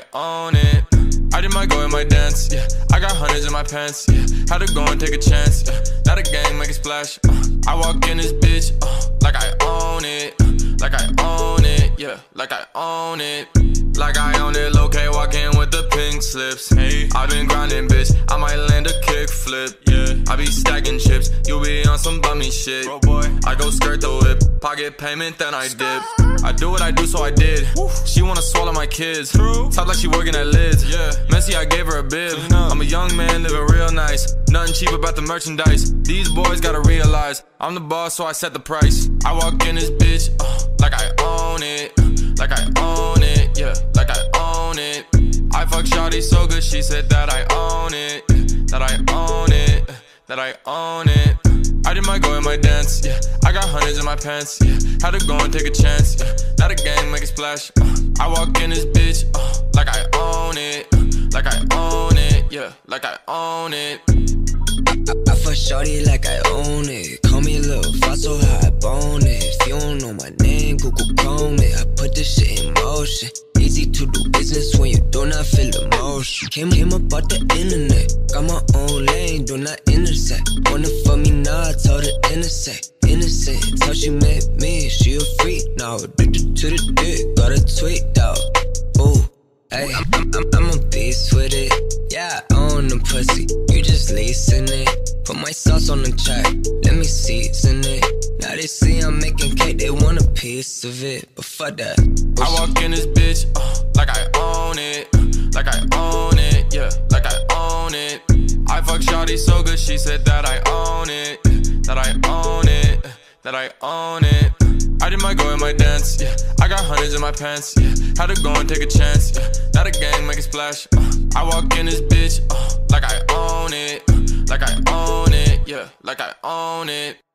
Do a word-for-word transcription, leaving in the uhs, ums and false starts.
like own it. I did my go and my dance, yeah. I got hundreds in my pants, yeah. Had to go and take a chance, yeah. Not a gang, make a splash. Uh. I walk in this bitch, uh, like I own it, uh, like I own it, yeah, like I own it, like I own it. Low K walking with the pink slips. Hey, I been grinding, bitch. I might land a kickflip, yeah. I be stacking chips, you be on some bummy shit. Bro, boy, I go skirt the whip, pocket payment, then I dip. I do what I do, so I did. She wanna swallow my kids. Talk like she working at Lids. Yeah. Messy, I gave her a bib. I'm a young man living real nice. Nothing cheap about the merchandise. These boys gotta realize I'm the boss, so I set the price. I walk in this bitch, uh, like I own it, uh, like I own it, yeah, like I own it. I fuck shawty so good, she said that I own it, that I own it, that I own it. I did my go and my dance, yeah. I got hundreds in my pants, yeah. Had to go and take a chance, yeah. Not a gang, make a splash. Uh, I walk in this bitch, uh, like I own it, uh, like I own it, yeah, like I own it. I, I fuck shawty like I own it. Call me Lil Fossil, how I bone it. If you don't know my name, Google call me. I put this shit in motion. Easy to do business when you do not feel emotion. Came, came up out the internet. Got my own lane, do not intersect. Wanna fuck me now, I told her intersect. Innocent, how she met me, she a freak now. Addicted to the dick, got a tweet out. Ooh, ayy, I'm, I'm, I'm, I'm a beast with it. Yeah, I own the pussy, you just leasing it. Put my sauce on the track, let me season it. Now they see I'm making cake, they want a piece of it. But fuck that. Push I walk in this bitch, uh, like I own it, uh, like I own it, yeah, like I own it. I fuck shawty so good, she said that I own it, that I own it, that I own it. I did my go and my dance, yeah. I got hundreds in my pants, yeah. Had to go and take a chance, yeah. Not a gang, make a splash. Uh. I walk in this bitch, uh, like I own it, uh, like I own it, yeah, like I own it.